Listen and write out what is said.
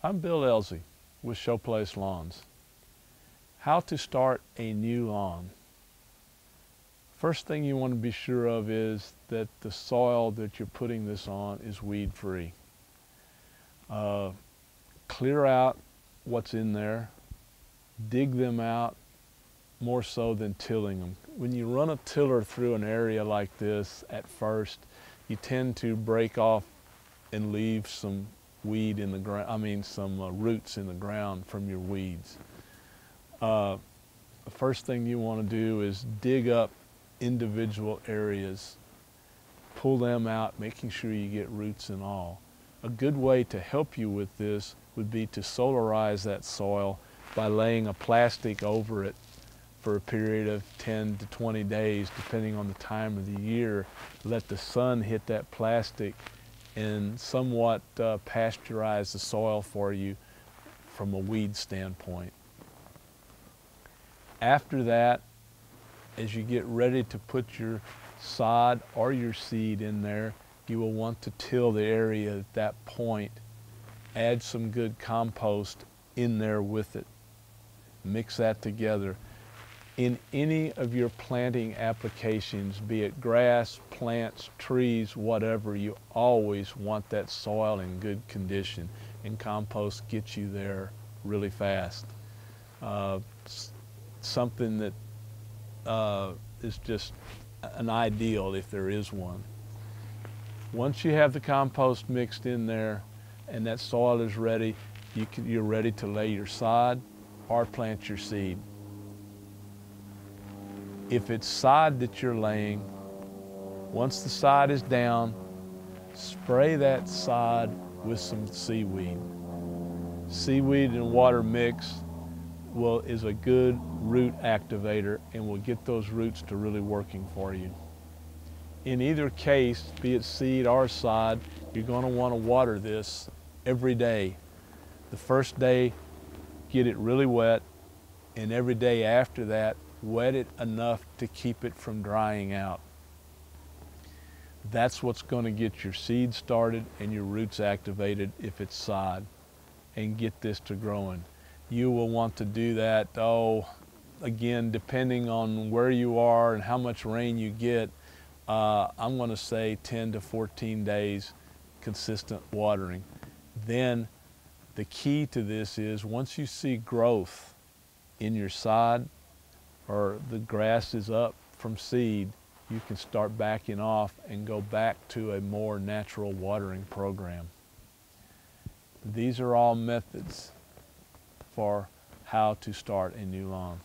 I'm Bill Elzey with Showplace Lawns. How to start a new lawn. First thing you want to be sure of is that the soil that you're putting this on is weed free. Clear out what's in there, dig them out more so than tilling them. When you run a tiller through an area like this at first, you tend to break off and leave some weed in the ground, some roots in the ground from your weeds. The first thing you want to do is dig up individual areas, pull them out, making sure you get roots and all. A good way to help you with this would be to solarize that soil by laying a plastic over it for a period of 10 to 20 days, depending on the time of the year. Let the sun hit that plastic and somewhat pasteurize the soil for you from a weed standpoint. After that, as you get ready to put your sod or your seed in there, you will want to till the area at that point. Add some good compost in there with it. Mix that together. In any of your planting applications, be it grass, plants, trees, whatever, you always want that soil in good condition, and compost gets you there really fast. Something that is just an ideal if there is one. Once you have the compost mixed in there and that soil is ready, you're ready to lay your sod or plant your seed. If it's sod that you're laying, once the sod is down, spray that sod with some seaweed. Seaweed and water mix is a good root activator and will get those roots to really working for you. In either case, be it seed or sod, you're going to want to water this every day. The first day, get it really wet, and every day after that, wet it enough to keep it from drying out. That's what's going to get your seed started and your roots activated if it's sod, and get this to growing. You will want to do that, again, depending on where you are and how much rain you get, I'm going to say 10 to 14 days consistent watering. Then the key to this is once you see growth in your sod, or the grass is up from seed, you can start backing off and go back to a more natural watering program. These are all methods for how to start a new lawn.